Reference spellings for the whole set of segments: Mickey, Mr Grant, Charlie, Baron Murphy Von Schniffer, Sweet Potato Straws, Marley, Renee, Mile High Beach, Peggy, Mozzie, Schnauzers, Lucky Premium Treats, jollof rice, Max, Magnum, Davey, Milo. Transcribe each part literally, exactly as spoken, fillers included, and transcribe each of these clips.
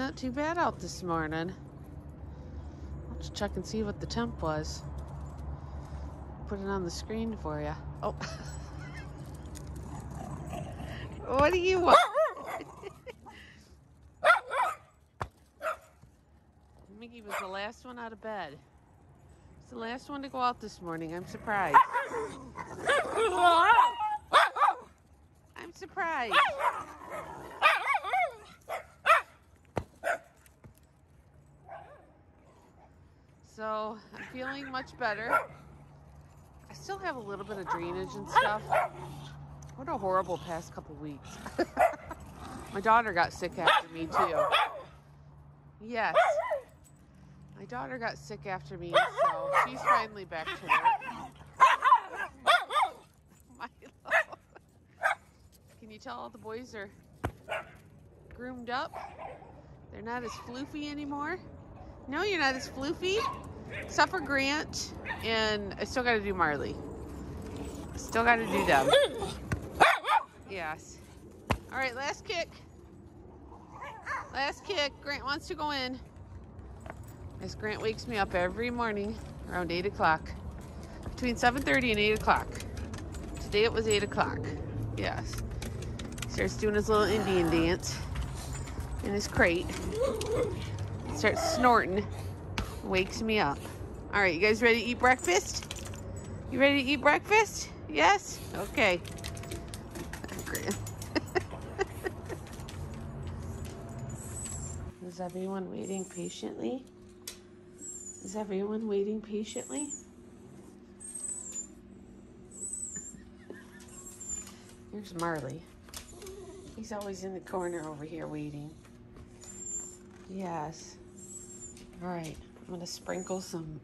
not too bad out this morning. Let's check and see what the temp was. Put it on the screen for you. Oh. What do you want? Mickey was the last one out of bed. He's the last one to go out this morning. I'm surprised. I'm surprised. So I'm feeling much better. I still have a little bit of drainage and stuff. What a horrible past couple weeks. My daughter got sick after me too. Yes. My daughter got sick after me, so she's finally back to work. Milo. Can you tell all the boys are groomed up? They're not as floofy anymore. No, you're not as floofy. Except for Grant, and I still got to do Marley. Still got to do them. Yes. All right, last kick. Last kick. Grant wants to go in. As Grant wakes me up every morning around eight o'clock. Between seven thirty and eight o'clock. Today it was eight o'clock. Yes. Starts doing his little Indian dance in his crate. Starts snorting. Wakes me up. All right, you guys ready to eat breakfast? You ready to eat breakfast? Yes? Okay. Is everyone waiting patiently? Is everyone waiting patiently? Here's Marley. He's always in the corner over here waiting. Yes. All right. I'm going to sprinkle some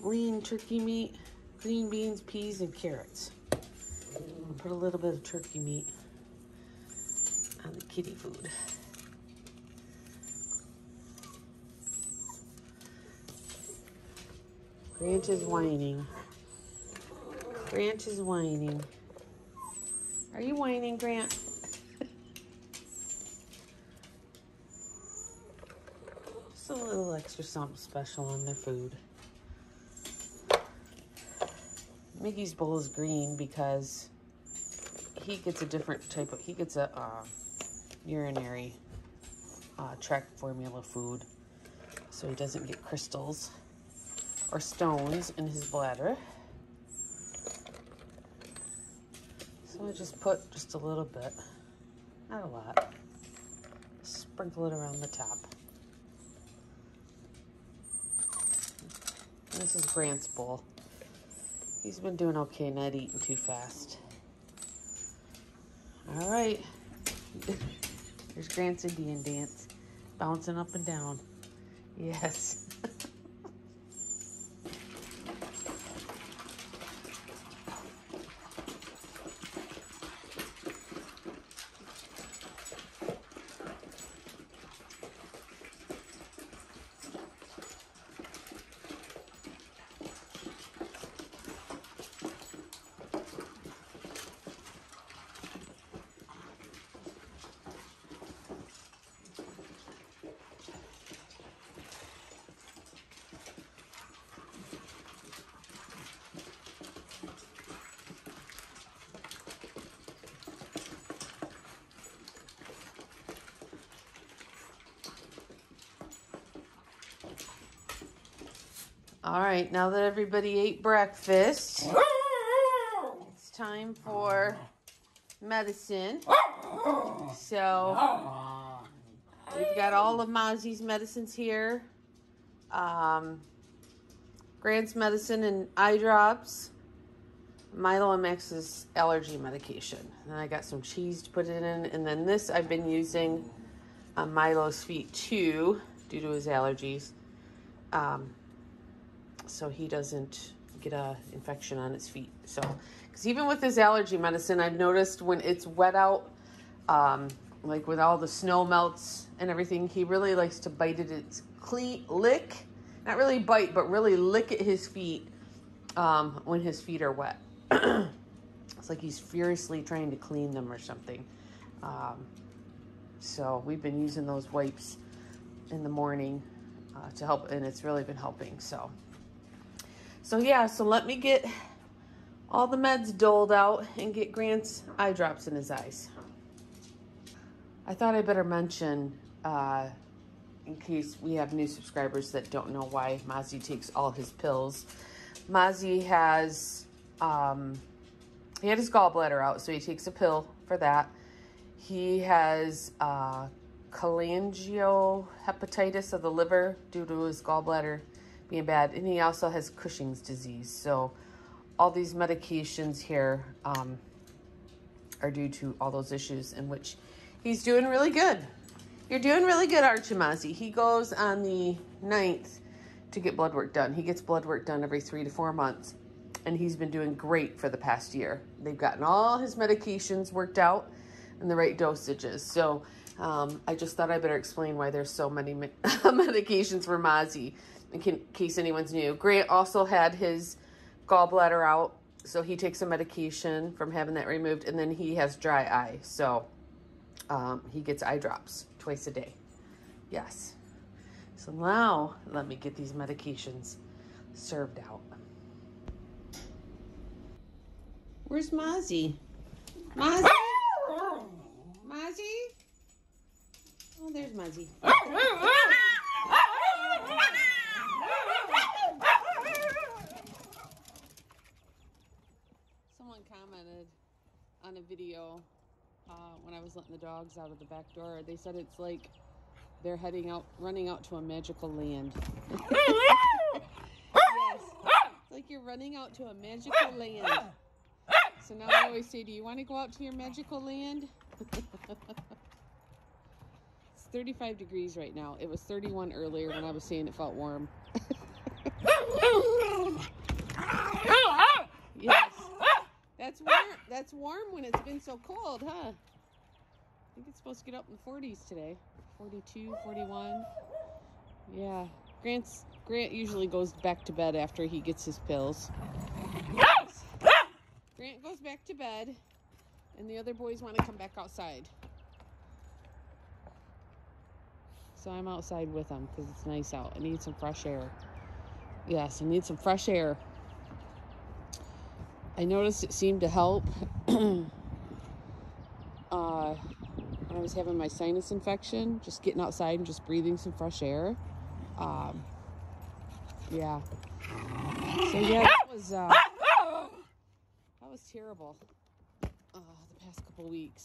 lean turkey meat, green beans, peas, and carrots. I'm gonna put a little bit of turkey meat on the kitty food. Grant is whining. Grant is whining. Are you whining, Grant? Just a little extra something special on their food. Mickey's bowl is green because he gets a different type of, he gets a uh, urinary uh, tract formula food, so he doesn't get crystals or stones in his bladder. So I just put just a little bit, not a lot, sprinkle it around the top. And this is Grant's bowl. He's been doing okay, not eating too fast. All right. There's Grant's Indian dance. Bouncing up and down. Yes. All right, now that everybody ate breakfast, it's time for medicine. So we've got all of Mozzie's medicines here. Um, Grant's medicine and eye drops. Milo and Max's allergy medication. And I got some cheese to put it in. And then this I've been using on Milo's feet too, due to his allergies. Um... so he doesn't get a infection on his feet. So, because even with his allergy medicine, I've noticed when it's wet out, um, like with all the snow melts and everything, he really likes to bite at its clean lick, not really bite, but really lick at his feet um, when his feet are wet. It's like he's furiously trying to clean them or something. Um, So we've been using those wipes in the morning uh, to help, and it's really been helping. So, so yeah, so let me get all the meds doled out and get Grant's eye drops in his eyes. I thought I better mention, uh, in case we have new subscribers that don't know why Mozzie takes all his pills. Mozzie has, um, he had his gallbladder out, so he takes a pill for that. He has uh, cholangiohepatitis of the liver due to his gallbladder being bad. And he also has Cushing's disease. So all these medications here um, are due to all those issues, in which he's doing really good. You're doing really good, aren't you, Mozzie? He goes on the ninth to get blood work done. He gets blood work done every three to four months. And he's been doing great for the past year. They've gotten all his medications worked out in the right dosages. So um, I just thought I better explain why there's so many me medications for Mozzie, in, in case anyone's new. Grant also had his gallbladder out, so he takes a medication from having that removed, and then he has dry eye. So um, he gets eye drops twice a day. Yes. So now let me get these medications served out. Where's Mozzie? Mozzie? Mozzie? Oh, there's Mozzie. Someone commented on a video uh, when I was letting the dogs out of the back door. They said it's like they're heading out, running out to a magical land. Yes. It's like you're running out to a magical land. So now I always say, do you want to go out to your magical land? It's thirty-five degrees right now. It was thirty-one earlier when I was saying it felt warm. Yes. That's warm. That's warm when it's been so cold, huh? I think it's supposed to get up in the forties today. forty-two, forty-one. Yeah. Grant's, Grant usually goes back to bed after he gets his pills. Grant goes back to bed, and the other boys want to come back outside. So I'm outside with them because it's nice out. I need some fresh air. Yes, I need some fresh air. I noticed it seemed to help uh, when I was having my sinus infection, just getting outside and just breathing some fresh air. Um, yeah. So yeah, that was... Uh, That was terrible uh, the past couple weeks.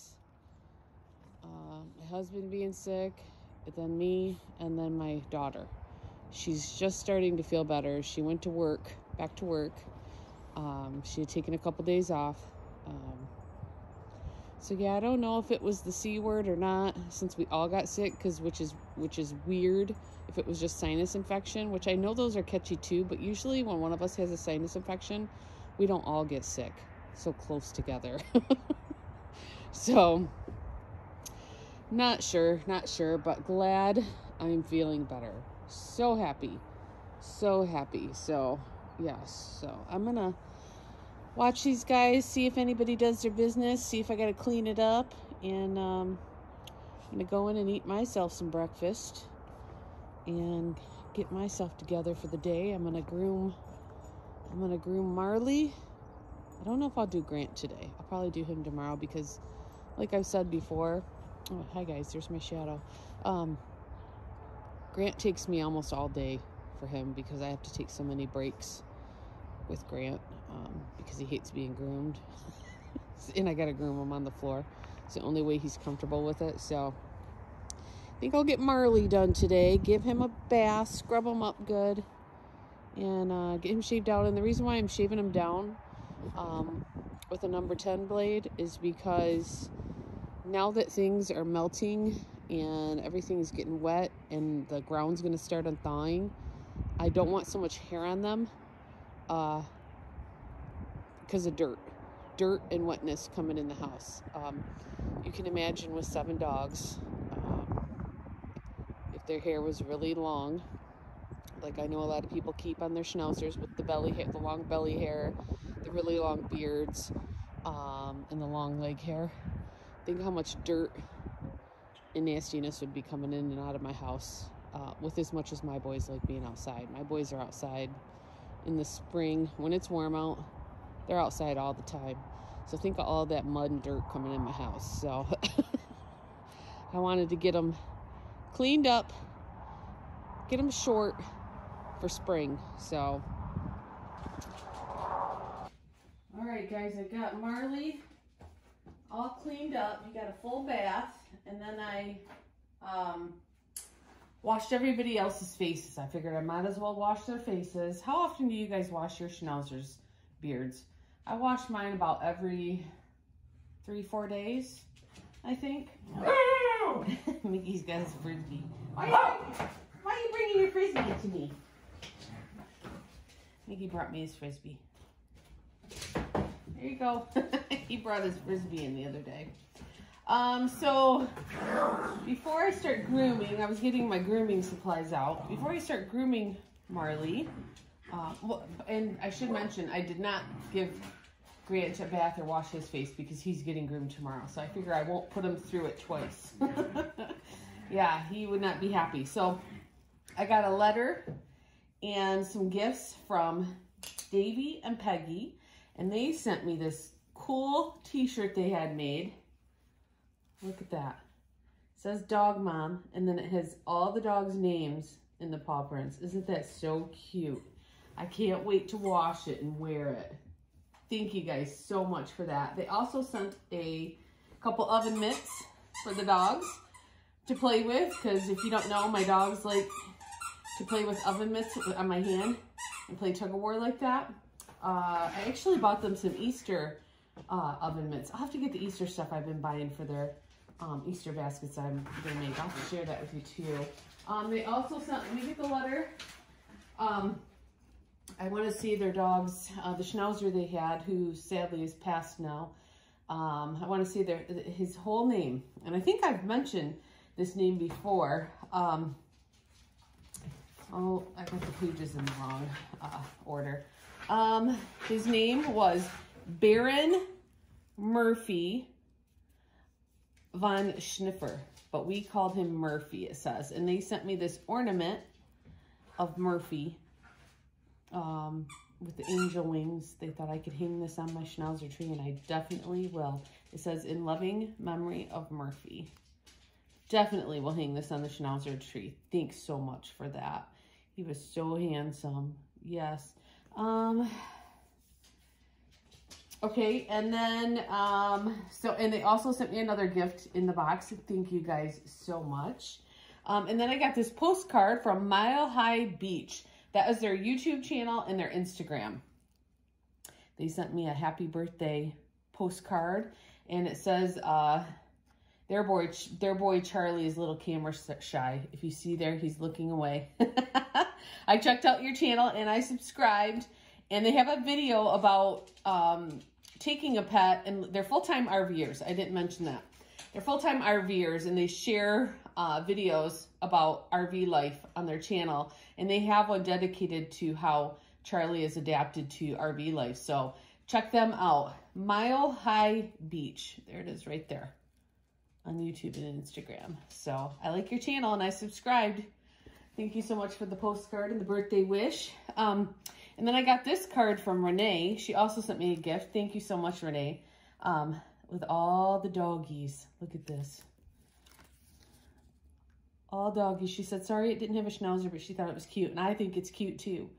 Uh, my husband being sick, and then me, and then my daughter. She's just starting to feel better. She went to work, back to work. Um, she had taken a couple days off. Um, so yeah, I don't know if it was the C word or not, since we all got sick, because which is which is weird. If it was just sinus infection, which I know those are catchy too, but usually when one of us has a sinus infection, we don't all get sick so close together. So not sure, not sure, but glad I'm feeling better. So happy, so happy. So yes, so I'm gonna watch these guys, see if anybody does their business, see if I gotta clean it up, and um, I'm gonna go in and eat myself some breakfast and get myself together for the day. I'm gonna groom, I'm gonna groom Marley. I don't know if I'll do Grant today. I'll probably do him tomorrow because, like I've said before, oh, hi guys, there's my shadow. Um, Grant takes me almost all day for him because I have to take so many breaks with Grant um, because he hates being groomed. And I gotta groom him on the floor. It's the only way he's comfortable with it. So I think I'll get Marley done today. Give him a bath, scrub him up good, and uh, get him shaved down. And the reason why I'm shaving him down Um, with a number ten blade is because now that things are melting and everything's getting wet and the ground's going to start unthawing, I don't want so much hair on them uh, because of dirt. Dirt and wetness coming in the house. Um, you can imagine with seven dogs, um, if their hair was really long, like I know a lot of people keep on their Schnauzers with the belly hair, the long belly hair, the really long beards, um, and the long leg hair. Think how much dirt and nastiness would be coming in and out of my house uh, with as much as my boys like being outside. My boys are outside in the spring. When it's warm out, they're outside all the time. So think of all that mud and dirt coming in my house. So I wanted to get them cleaned up, get them short for spring. So, all right, guys, I've got Marley all cleaned up. He got a full bath, and then I um, washed everybody else's faces. I figured I might as well wash their faces. How often do you guys wash your Schnauzers beards? I wash mine about every three, four days, I think. Mickey's got his frisbee. Why are, you, why are you bringing your frisbee to me? Mickey brought me his frisbee. There you go. He brought his frisbee in the other day. Um, so before I start grooming, I was getting my grooming supplies out. Before I start grooming Marley, Uh, well, and I should mention, I did not give Grant a bath or wash his face because he's getting groomed tomorrow. So I figure I won't put him through it twice. Yeah, he would not be happy. So I got a letter and some gifts from Davey and Peggy. And they sent me this cool t-shirt they had made. Look at that. It says Dog Mom. And then it has all the dogs' names in the paw prints. Isn't that so cute? I can't wait to wash it and wear it. Thank you guys so much for that. They also sent a couple oven mitts for the dogs to play with, because if you don't know, my dogs like to play with oven mitts on my hand and play tug of war like that. Uh, I actually bought them some Easter uh, oven mitts. I'll have to get the Easter stuff I've been buying for their um, Easter baskets I'm gonna make. I'll share that with you too. Um, they also sent, let me get the letter. Um, I want to see their dogs, uh, the Schnauzer they had, who sadly is passed now. Um, I want to see their his whole name. And I think I've mentioned this name before. Um, oh, I got the pages in the wrong uh, order. Um, his name was Baron Murphy Von Schniffer, but we called him Murphy, it says. And they sent me this ornament of Murphy. Um, with the angel wings. They thought I could hang this on my Schnauzer tree, and I definitely will. It says, in loving memory of Murphy. Definitely will hang this on the Schnauzer tree. Thanks so much for that. He was so handsome. Yes. Um, okay, and then, um, so, and they also sent me another gift in the box. Thank you guys so much. Um, and then I got this postcard from Mile High Beach. That is their YouTube channel and their Instagram. They sent me a happy birthday postcard, and it says, uh, their boy, their boy Charlie is a little camera shy. If you see there, he's looking away. I checked out your channel and I subscribed, and they have a video about um, taking a pet, and they're full-time R Vers. I didn't mention that. They're full-time R Vers, and they share uh, videos about R V life on their channel. And they have one dedicated to how Charlie is adapted to R V life. So check them out. Mile High Beach. There it is right there on YouTube and Instagram. So I like your channel, and I subscribed. Thank you so much for the postcard and the birthday wish. Um, and then I got this card from Renee. She also sent me a gift. Thank you so much, Renee. Um, with all the doggies. Look at this. All doggies. She said, sorry it didn't have a Schnauzer, but she thought it was cute. And I think it's cute too.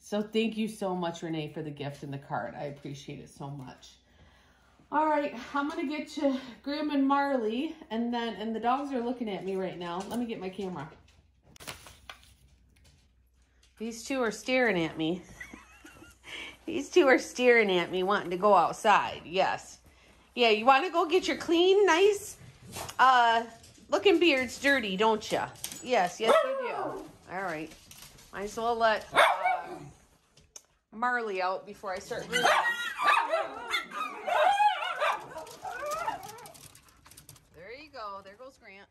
So thank you so much, Renee, for the gift and the card. I appreciate it so much. All right, I'm going to get to Groom and Marley. And then, and the dogs are looking at me right now. Let me get my camera. These two are staring at me. These two are staring at me, wanting to go outside. Yes. Yeah, you want to go get your clean, nice, uh, looking beards dirty, don't you? Yes, yes, you do. All right. Might as well let uh, Marley out before I start grooming. There you go. There goes Grant.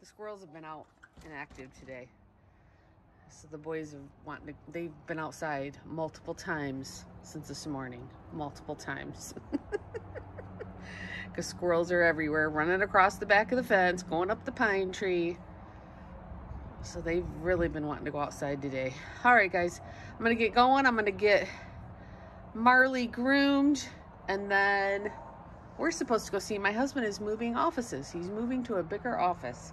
The squirrels have been out and active today. So the boys have wanted to, they've been outside multiple times since this morning. Multiple times. because squirrels are everywhere, running across the back of the fence, going up the pine tree. So they've really been wanting to go outside today. All right, guys, I'm going to get going. I'm going to get Marley groomed, and then we're supposed to go see, my husband is moving offices. He's moving to a bigger office.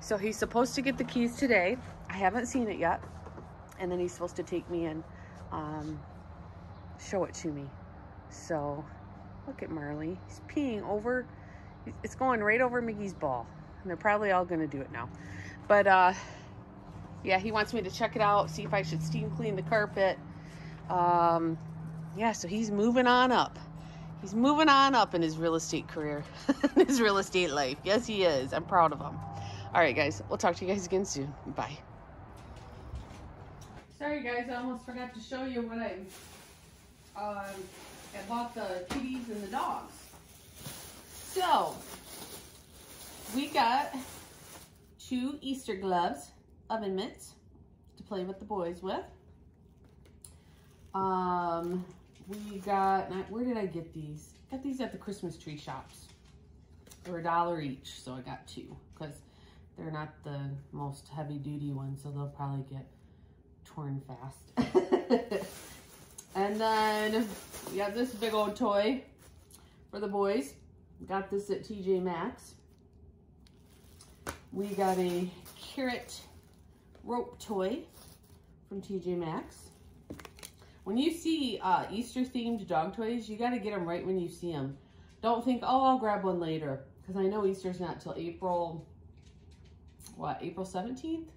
So he's supposed to get the keys today. I haven't seen it yet. And then he's supposed to take me and um, show it to me. So look at Marley. He's peeing over. It's going right over Mickey's ball. And they're probably all going to do it now. But uh, yeah, he wants me to check it out, see if I should steam clean the carpet. Um, yeah, so he's moving on up. He's moving on up in his real estate career, in his real estate life. Yes, he is. I'm proud of him. All right, guys. We'll talk to you guys again soon. Bye. Sorry, guys. I almost forgot to show you what I, um, I bought the kitties and the dogs. So, we got two Easter gloves, oven mitts, to play with the boys with. Um... We got, where did I get these? I got these at the Christmas tree shops. They were a dollar each, so I got two because they're not the most heavy duty ones, so they'll probably get torn fast. And then we got this big old toy for the boys. We got this at T J Maxx. We got a carrot rope toy from T J Maxx. When you see uh, Easter-themed dog toys, you got to get them right when you see them. Don't think, oh, I'll grab one later. Because I know Easter's not till April, what, April seventeenth?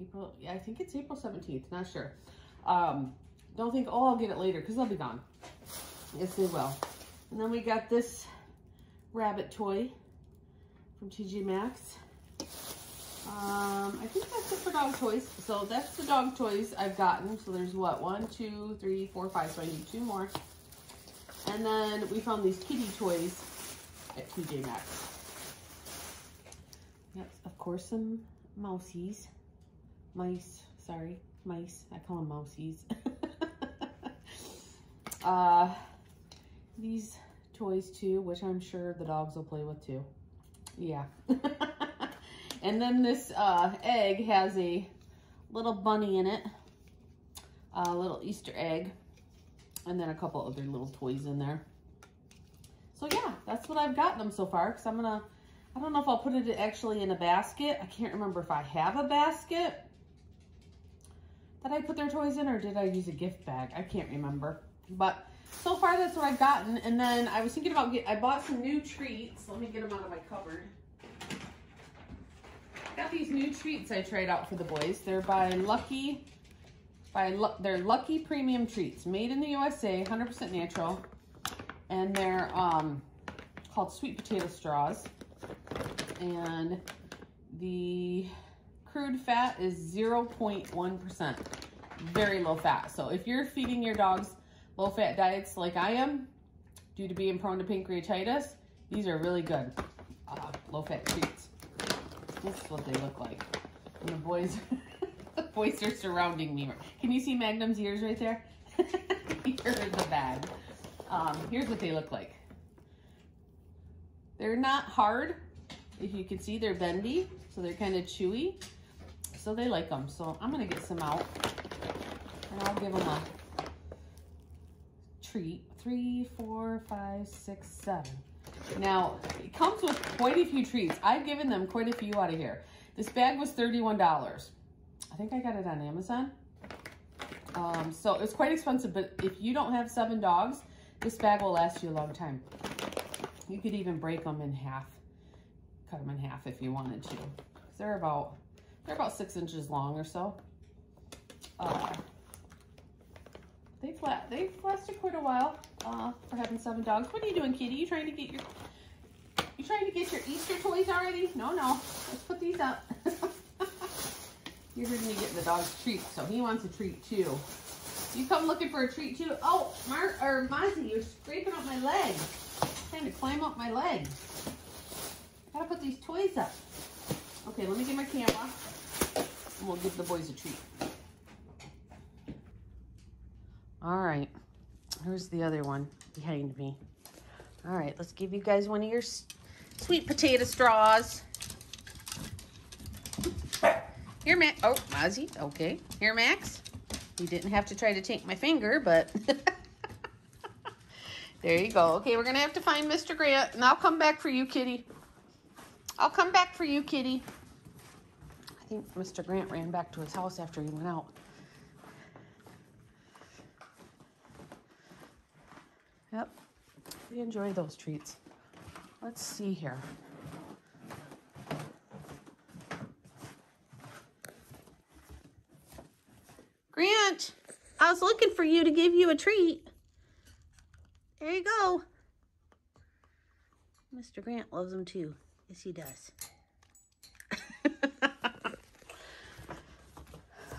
April, yeah, I think it's April seventeenth, not sure. Um, don't think, oh, I'll get it later, because they'll be gone. Yes, they will. And then we got this rabbit toy from T J Maxx. Um, I think that's it for dog toys. So that's the dog toys I've gotten. So there's what? One, two, three, four, five. So I need two more. And then we found these kitty toys at T J Maxx. Yep, of course, some mousies. Mice, sorry. Mice. I call them mousies. uh, these toys too, which I'm sure the dogs will play with too. Yeah. And then this uh, egg has a little bunny in it, a little Easter egg, and then a couple other little toys in there. So yeah, that's what I've gotten them so far, because I'm gonna, I don't know if I'll put it actually in a basket. I can't remember if I have a basket that I put their toys in, or did I use a gift bag? I can't remember. But so far, that's what I've gotten. And then I was thinking about, get, I bought some new treats. Let me get them out of my cupboard. Got these new treats I tried out for the boys. They're by Lucky, by Lu they're Lucky Premium Treats, made in the U S A, one hundred percent natural, and they're um, called Sweet Potato Straws. And the crude fat is zero point one percent, very low fat. So if you're feeding your dogs low fat diets like I am, due to being prone to pancreatitis, these are really good uh, low fat treats. This is what they look like. And the boys, the boys are surrounding me. Can you see Magnum's ears right there? Here's the bag. Um, here's what they look like. They're not hard. If you can see, they're bendy, so they're kind of chewy. So they like them. So I'm gonna get some out, and I'll give them a treat. Three, four, five, six, seven. Now, it comes with quite a few treats. I've given them quite a few out of here. This bag was thirty-one dollars. I think I got it on Amazon. Um, so it's quite expensive, but if you don't have seven dogs, this bag will last you a long time. You could even break them in half, cut them in half if you wanted to. They're about, they're about six inches long or so. Uh, They've, la they've lasted quite a while uh, for having seven dogs. What are you doing, kitty? You trying to get your you trying to get your Easter toys already? No, no. Let's put these up. You heard me getting the dog's treat, so he wants a treat too. You come looking for a treat too? Oh, Mar or Mozzie, you're scraping up my leg. Trying to climb up my leg. I gotta put these toys up. Okay, let me get my camera, and we'll give the boys a treat. All right, here's the other one behind me. All right, let's give you guys one of your sweet potato straws. Here, Max. Oh, Mozzie. Okay. Here, Max. You didn't have to try to take my finger, but there you go. Okay, we're going to have to find Mister Grant, and I'll come back for you, kitty. I'll come back for you, kitty. I think Mister Grant ran back to his house after he went out. Yep. We enjoy those treats. Let's see here. Grant, I was looking for you to give you a treat. There you go. Mister Grant loves them too. Yes, he does.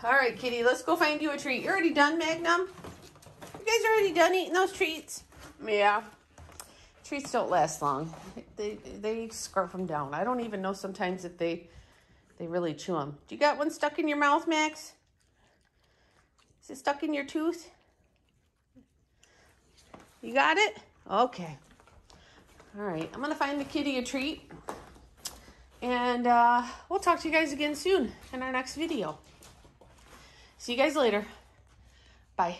All right, kitty, let's go find you a treat. You already done, Magnum? You guys already done eating those treats? Yeah. Treats don't last long. They they scarf them down. I don't even know sometimes if they they really chew them. Do you got one stuck in your mouth, Max? Is it stuck in your tooth? You got it? Okay. All right. I'm going to find the kitty a treat. And uh, we'll talk to you guys again soon in our next video. See you guys later. Bye.